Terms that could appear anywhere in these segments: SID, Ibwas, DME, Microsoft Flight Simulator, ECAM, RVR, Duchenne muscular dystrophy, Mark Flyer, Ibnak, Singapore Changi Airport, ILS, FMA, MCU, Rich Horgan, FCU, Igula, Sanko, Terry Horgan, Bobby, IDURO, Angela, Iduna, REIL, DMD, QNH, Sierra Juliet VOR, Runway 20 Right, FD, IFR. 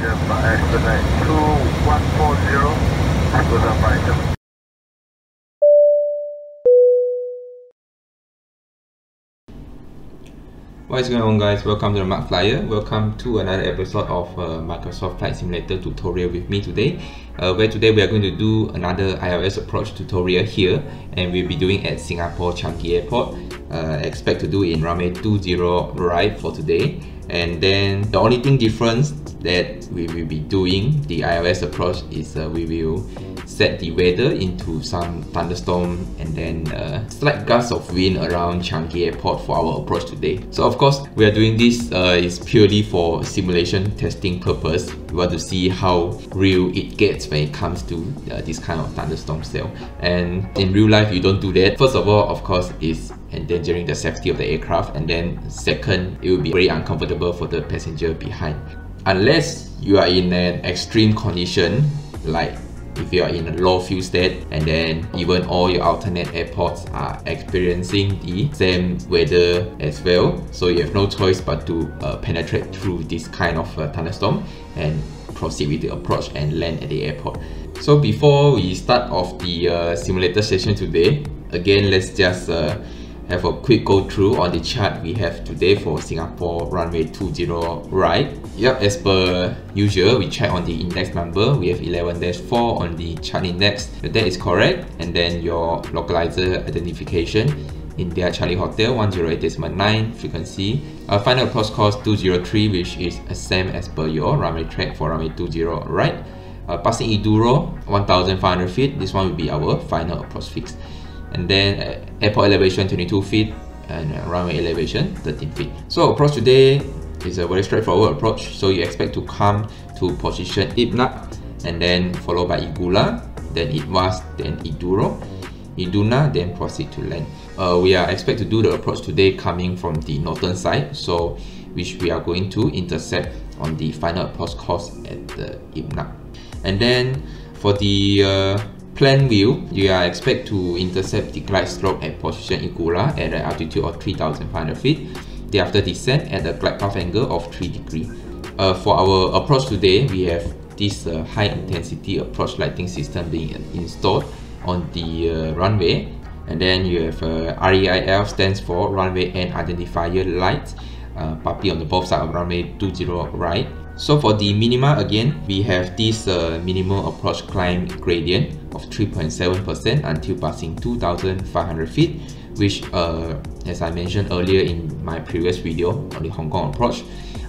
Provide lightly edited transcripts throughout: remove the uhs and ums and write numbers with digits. Igula 2140. What is going on, guys? Welcome to the Mark Flyer. Welcome to another episode of Microsoft Flight Simulator tutorial with me today, where today we are going to do another ILS approach tutorial here, and we'll be doing at Singapore Changi Airport. Expect to do in Runway 20 Right for today, and then the only thing difference that we will be doing the ILS approach is we will set the weather into some thunderstorm and then slight gusts of wind around Changi Airport for our approach today. So of course we are doing this is purely for simulation testing purpose. We want to see how real it gets when it comes to this kind of thunderstorm cell, and in real life you don't do that. First of all, of course, is endangering the safety of the aircraft, and then second, it will be very uncomfortable for the passenger behind. Unless you are in an extreme condition, like if you are in a low fuel state, and then even all your alternate airports are experiencing the same weather as well, so you have no choice but to penetrate through this kind of thunderstorm and proceed with the approach and land at the airport. So before we start off the simulator session today, again let's just have a quick go through on the chart we have today for Singapore Runway 20 Right. Yep, as per usual, we check on the index number. We have 11-4 on the chart index. That is correct. And then your localizer identification, India Charlie Hotel 108.9 frequency. Final approach course 203, which is same as per your runway track for Runway 20 Right. Passing IDURO 1,500 feet. This one will be our final approach fix. And then airport elevation 22 feet and runway elevation 13 feet. So approach today is a very straightforward approach. So you expect to come to position Ibnak, and then followed by Igula, then Ibwas, then Iduro, Iduna, then proceed to land. We are expected to do the approach today coming from the northern side, so which we are going to intercept on the final approach course at the Ibnak. And then for the plan view, you are expected to intercept the glide slope at position Igula at an altitude of 3,500 feet. Thereafter descend at a glide path angle of 3 degrees. For our approach today, we have this high intensity approach lighting system being installed on the runway. And then you have REIL, stands for Runway End Identifier Light, puppy on the both side of runway 20 right. So for the minima, again, we have this minimal approach climb gradient of 3.7% until passing 2,500 feet, which as I mentioned earlier in my previous video on the Hong Kong approach,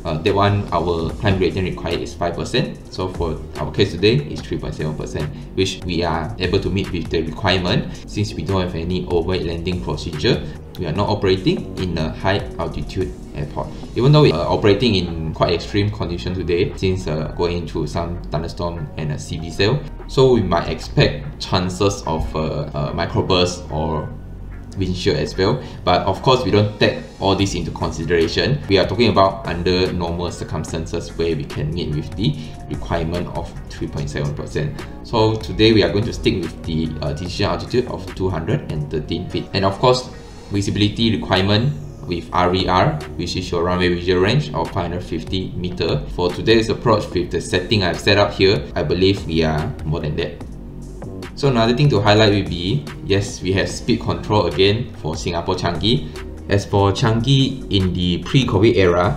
that one our climb gradient required is 5%. So for our case today is 3.7%, which we are able to meet with the requirement since we don't have any overlanding procedure. We are not operating in a high altitude airport, even though we are operating in quite extreme condition today since going through some thunderstorm and a CV cell. So we might expect chances of microbursts or windshield as well, but of course we don't take all this into consideration. We are talking about under normal circumstances where we can meet with the requirement of 3.7%. So today we are going to stick with the decision altitude of 213 feet, and of course visibility requirement with RVR, which is your runway visual range of 550 meter. For today's approach with the setting I've set up here, I believe we are more than that. So another thing to highlight will be, yes, we have speed control again for Singapore Changi. As for Changi in the pre-COVID era,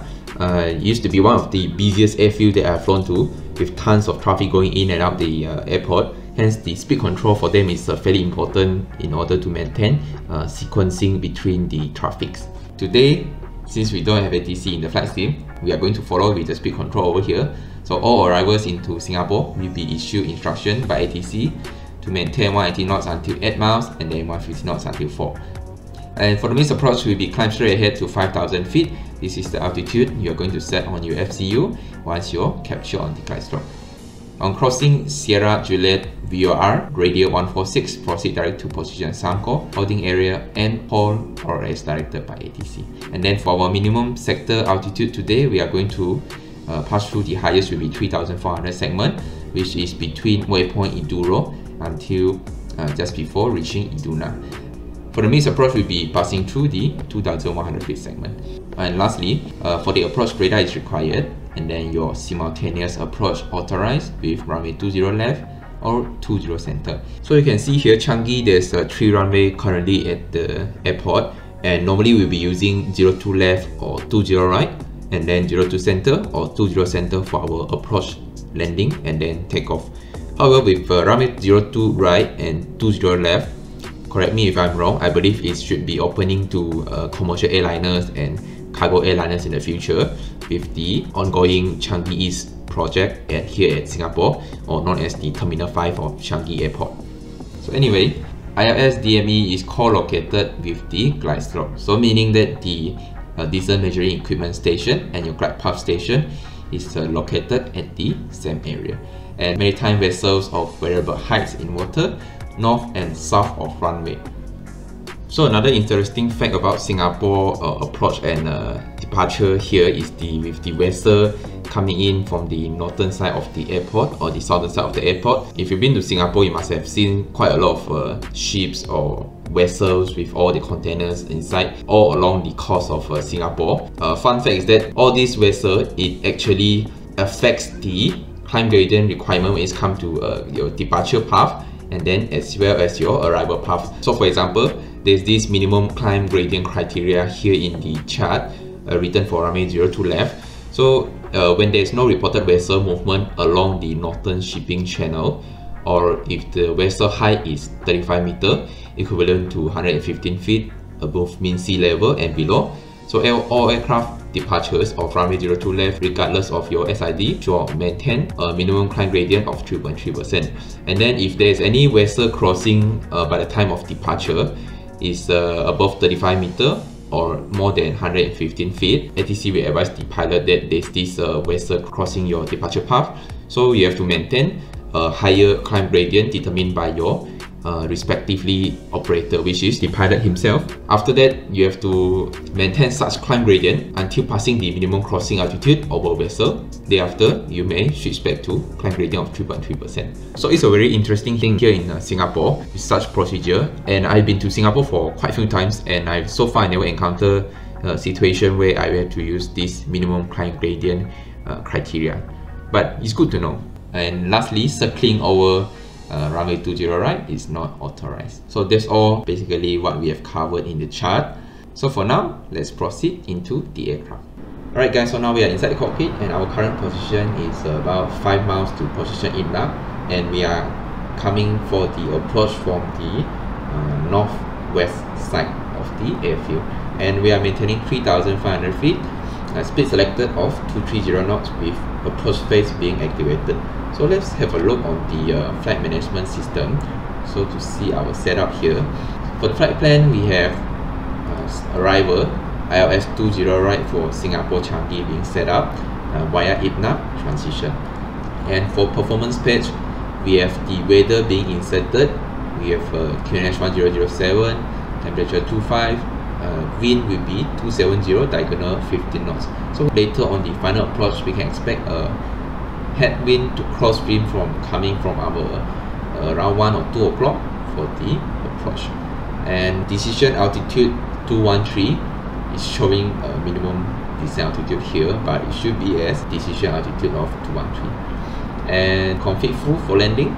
it used to be one of the busiest airfield that I've flown to, with tons of traffic going in and out the airport. Hence, the speed control for them is fairly important in order to maintain sequencing between the traffics. Today, since we don't have a TC in the flight sim, we are going to follow with the speed control over here. So all arrivals into Singapore will be issued instruction by ATC to maintain 180 knots until 8 miles and then 150 knots until 4. And for the missed approach, we'll be climb straight ahead to 5,000 feet. This is the altitude you're going to set on your FCU once you're captured on the glide slope. On crossing Sierra Juliet VOR, radio 146, proceed direct to position Sanko, holding area and hold or as directed by ATC. And then for our minimum sector altitude today, we are going to pass through the highest will be 3,400 segment, which is between waypoint Iduro until just before reaching Iduna. For the missed approach, we'll be passing through the 2,100 feet segment. And lastly, for the approach, radar is required. and then your simultaneous approach authorized with runway 20 left or 20 center. So you can see here Changi, there's 3 runway currently at the airport, and normally we'll be using 02 left or 20 right, and then 02 center or 20 center for our approach landing and then takeoff. However, with runway 02 right and 20 left, correct me if I'm wrong, I believe it should be opening to commercial airliners and cargo airliners in the future with the ongoing Changi East project at here at Singapore, or known as the Terminal 5 of Changi Airport. So anyway, ILS DME is co-located with the glide slope, so meaning that the distance measuring equipment station and your glide path station is located at the same area. And maritime vessels of variable heights in water north and south of runway. So another interesting fact about Singapore approach and departure here is with the vessel coming in from the northern side of the airport or the southern side of the airport. If you've been to Singapore, you must have seen quite a lot of ships or vessels with all the containers inside all along the coast of Singapore. Fun fact is that all these vessels, it actually affects the climb gradient requirement when it comes to your departure path and then as well as your arrival path. So for example, there's this minimum climb gradient criteria here in the chart written for runway 02 left. So when there's no reported vessel movement along the northern shipping channel, or if the vessel height is 35 meters, equivalent to 115 feet above mean sea level and below, so all aircraft departures of runway 02 left, regardless of your SID, should maintain a minimum climb gradient of 3.3%. And then if there is any vessel crossing by the time of departure is above 35 meters or more than 115 feet, ATC will advise the pilot that there's this vessel crossing your departure path. So you have to maintain a higher climb gradient determined by your respectively operator, which is the pilot himself. After that, you have to maintain such climb gradient until passing the minimum crossing altitude over vessel. Thereafter, you may switch back to climb gradient of 3.3%. So it's a very interesting thing here in Singapore with such procedure, and I've been to Singapore for quite a few times, and I've so far never encountered a situation where I have to use this minimum climb gradient criteria, but it's good to know. And lastly, circling over runway 20 right is not authorized. So that's all basically what we have covered in the chart. So for now, let's proceed into the aircraft. Alright guys, so now we are inside the cockpit, and our current position is about 5 miles to position Ibnak, and we are coming for the approach from the northwest side of the airfield, and we are maintaining 3,500 feet, speed selected of 230 knots with approach phase being activated. So let's have a look on the flight management system. So to see our setup here, for the flight plan we have arrival ILS 20 right for Singapore Changi being set up via Ibnak transition, and for performance page we have the weather being inserted. We have QNH 1007, temperature 25, wind will be 270 diagonal 15 knots. So later on the final approach, we can expect a headwind to crosswind from coming from our around 1 or 2 o'clock for the approach. And decision altitude 213 is showing a minimum descent altitude here, but it should be as decision altitude of 213. And config full for landing.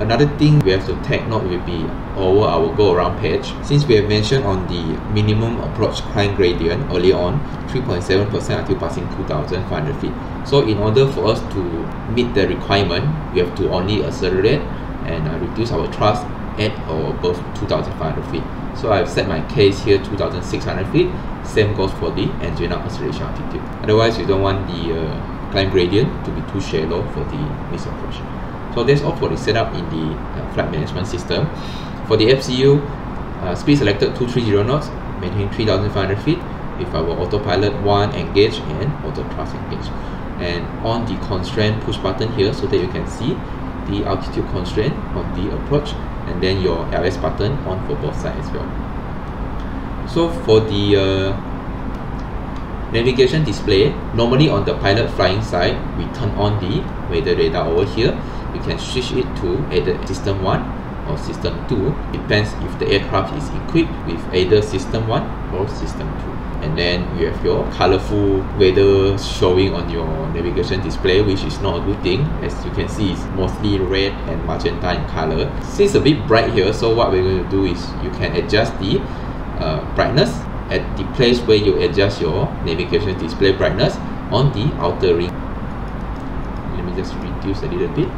Another thing we have to take note will be over our go around page. Since we have mentioned on the minimum approach climb gradient early on, 3.7% until passing 2,500 feet. So in order for us to meet the requirement, we have to only accelerate and reduce our thrust at or above 2,500 feet. So I've set my case here 2,600 feet. Same goes for the engine acceleration altitude. Otherwise, you don't want the climb gradient to be too shallow for the missed approach. So that's all for the setup in the flight management system. For the FCU, speed selected 230 knots, maintaining 3,500 feet with our autopilot 1 engaged and auto thrust engaged. And on the constraint push button here, so that you can see the altitude constraint on the approach, and then your LS button on for both sides as well. So for the navigation display, normally on the pilot flying side, we turn on the weather radar over here. We can switch it to either system 1 or system 2, depends if the aircraft is equipped with either system 1 or system 2. and then you have your colorful weather showing on your navigation display, which is not a good thing. As you can see, it's mostly red and magenta in color. It's a bit bright here, so what we're going to do is you can adjust the brightness at the place where you adjust your navigation display brightness on the outer ring. Let me just reduce a little bit,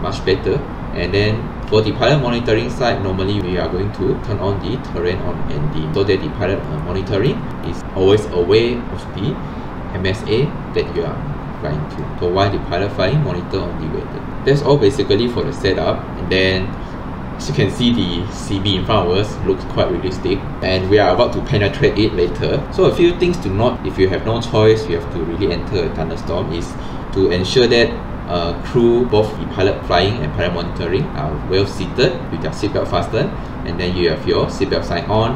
much better. And then for the pilot monitoring side, normally we are going to turn on the terrain on ND so that the pilot monitoring is always aware of the MSA that you are flying to. So while the pilot flying, monitor on the weather. That's all basically for the setup. And then as you can see, the CB in front of us looks quite realistic, and we are about to penetrate it later. So a few things to note if you have no choice, you have to really enter a thunderstorm, is to ensure that crew, both the pilot flying and pilot monitoring, are well seated with your seatbelt fastened, and then you have your seatbelt sign on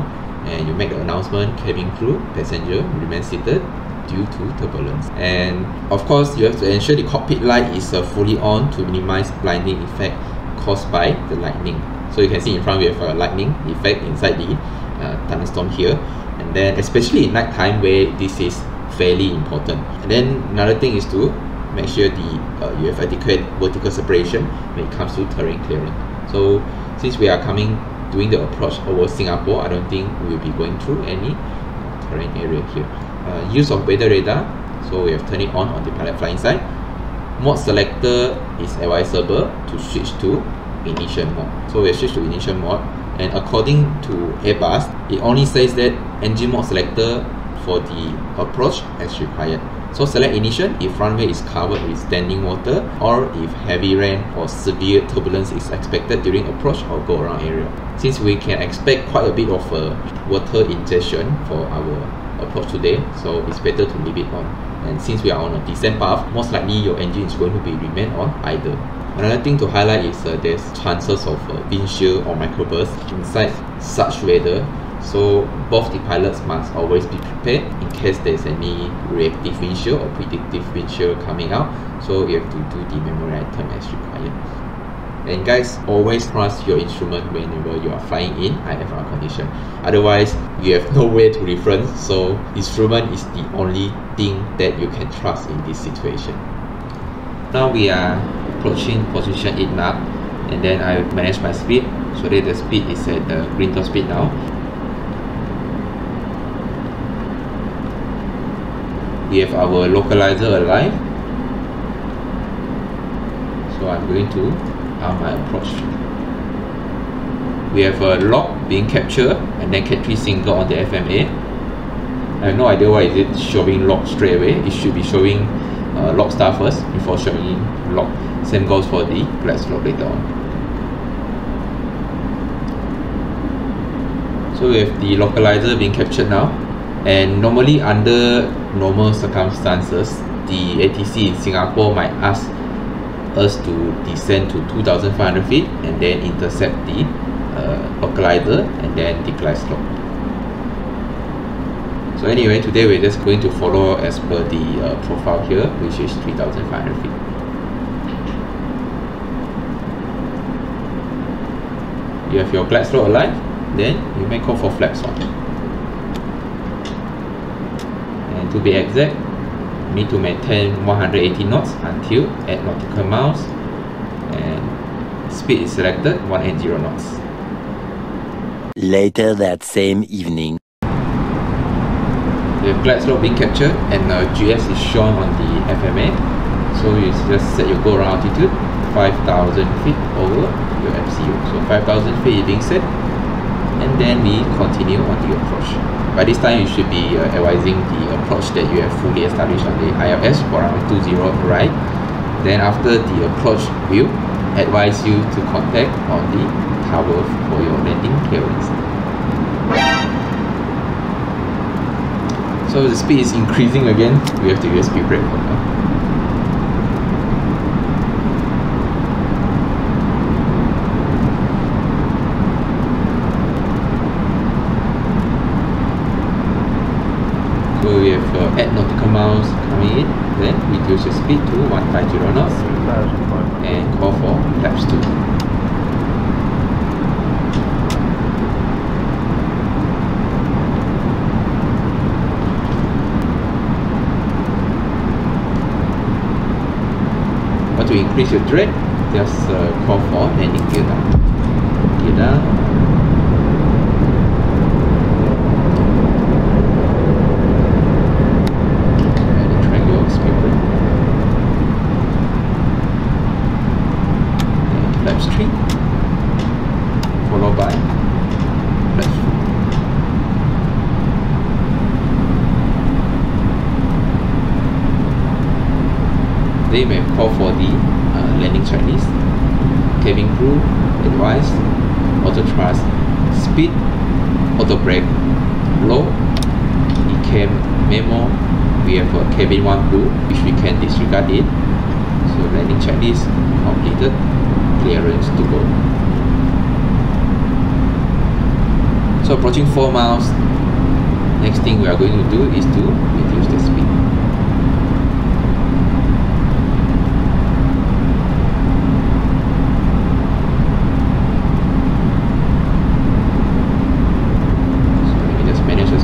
and you make the announcement, cabin crew, passenger, remain seated due to turbulence. And of course you have to ensure the cockpit light is fully on to minimize blinding effect caused by the lightning. So you can see in front we have a lightning effect inside the thunderstorm here, and then especially in night time where this is fairly important. And then another thing is to make sure you have adequate vertical separation when it comes to terrain clearing. So since we are doing the approach over Singapore, I don't think we will be going through any terrain area here. Use of weather radar, so we have turned it on the pilot flying side. Mode selector is advisable to switch to initial mode. So we switch to initial mode, and according to Ibwas, it only says that engine mode selector for the approach as required. So select initial if runway is covered with standing water or if heavy rain or severe turbulence is expected during approach or go around area. Since we can expect quite a bit of water ingestion for our approach today, so it's better to leave it on. And since we are on a descent path, most likely your engine is going to remain on idle. Another thing to highlight is there's chances of windshield or microburst inside such weather. So both the pilots must always be prepared in case there's any reactive windshield or predictive windshield coming out. So you have to do the memory item as required. And guys, always trust your instrument whenever you are flying in IFR condition. Otherwise, you have nowhere to reference. So instrument is the only thing that you can trust in this situation. Now we are approaching position Ibnak, and then I manage my speed so that the speed is at the green top speed now. We have our localizer alive, so I'm going to arm my approach. We have a lock being captured and then Cat 3 single on the FMA. I have no idea why is it showing lock straight away. It should be showing lock star first before showing lock. Same goes for the glass lock later on. So we have the localizer being captured now. And normally, under normal circumstances, the ATC in Singapore might ask us to descend to 2,500 feet and then intercept the localizer and then the glide slope. So anyway, today we're just going to follow as per the profile here, which is 3,500 feet. You have your glide slope alive, then you may call for flaps on. To be exact, you need to maintain 180 knots until 8 nautical miles, and speed is selected 180 knots. Later that same evening, the glide slope being captured, and GS is shown on the FMA. So you just set your go around altitude 5,000 feet over your MCU. So 5,000 feet is being set, and then we continue on the approach. By this time, you should be advising the approach that you have fully established on the ILS for Runway 20 Right. Then after the approach view, advise you to contact on the tower for your landing clearance. So the speed is increasing again. We have to use speed brake for now. We have 8 nautical miles coming in, then reduce your speed to 150 knots and call for flaps 2. to increase your drag, just call for landing gear down. Gear down. And the triangle speed brake. And flaps 3, followed by flaps 4. They may call for the landing checklist, cabin crew, advice, auto thrust, speed, auto brake, low, ECAM memo. We have a cabin 1 blue, which we can disregard it. So landing checklist completed, clearance to go. So approaching 4 miles, next thing we are going to do is to reduce the speed.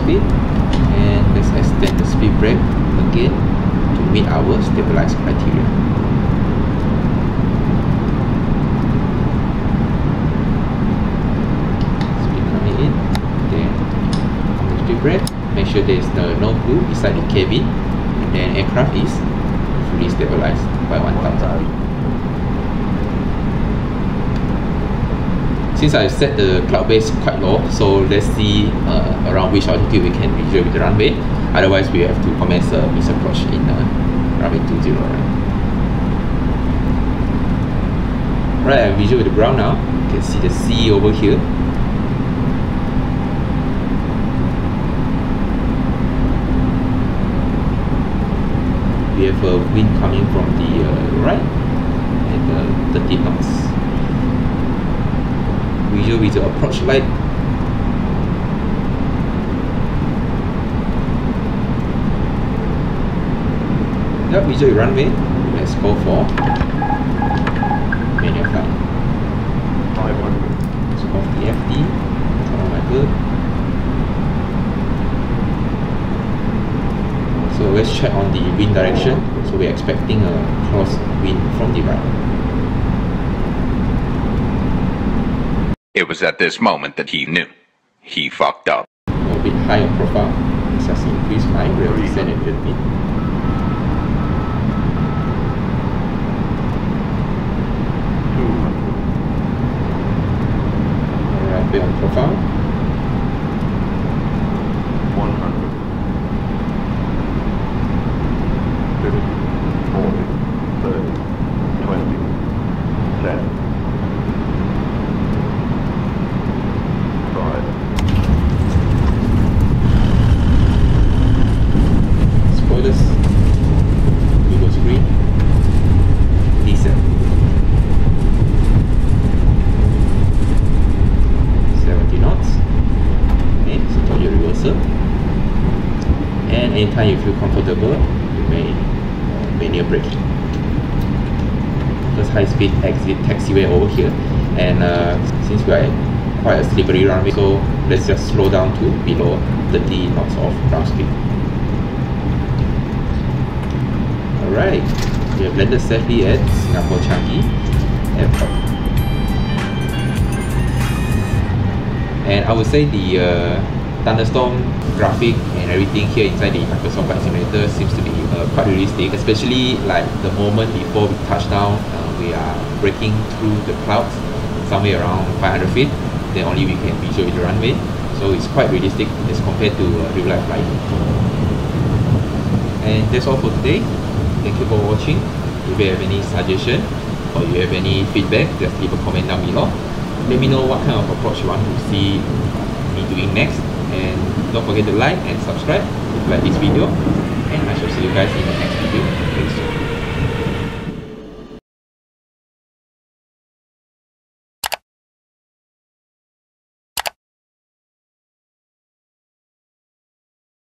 And let's extend the speed brake again to meet our stabilized criteria. Speed coming in, then on the speed brake, make sure there is no glue inside the cabin, and then aircraft is fully stabilized by 1000. Since I've set the cloud base quite low, so let's see around which altitude we can measure with the runway. Otherwise, we have to commence a misapproach in runway 20 right. Right, I visual with the ground now. You can see the sea over here. We have a wind coming from the right at 30 knots. Visual with the approach light. Yep, visual runway. Let's go for manual flight. Let's go for the FD. So let's check on the wind direction. So we're expecting a cross wind from the right. It was at this moment that he knew. He fucked up. A little bit higher profile. Let's just increase my real descent a little bit. Alright, bit on profile. 100. 30. 40. 30. 10. Anytime you feel comfortable, you may manual brake. Just high speed exit taxiway over here, and since we are quite a slippery runway, so let's just slow down to below 30 knots of ground speed. Alright, we have landed safely at Singapore Changi Airport. And I would say the thunderstorm graphic and everything here inside the Microsoft Flight Simulator seems to be quite realistic, especially like the moment before we touch down, we are breaking through the clouds somewhere around 500 feet, then only we can visualize the runway, so it's quite realistic as compared to real life flight. And that's all for today. Thank you for watching. If you have any suggestion or you have any feedback, just leave a comment down below. Let me know what kind of approach you want to see me doing next. And don't forget to like and subscribe if you like this video, and I shall see you guys in the next video.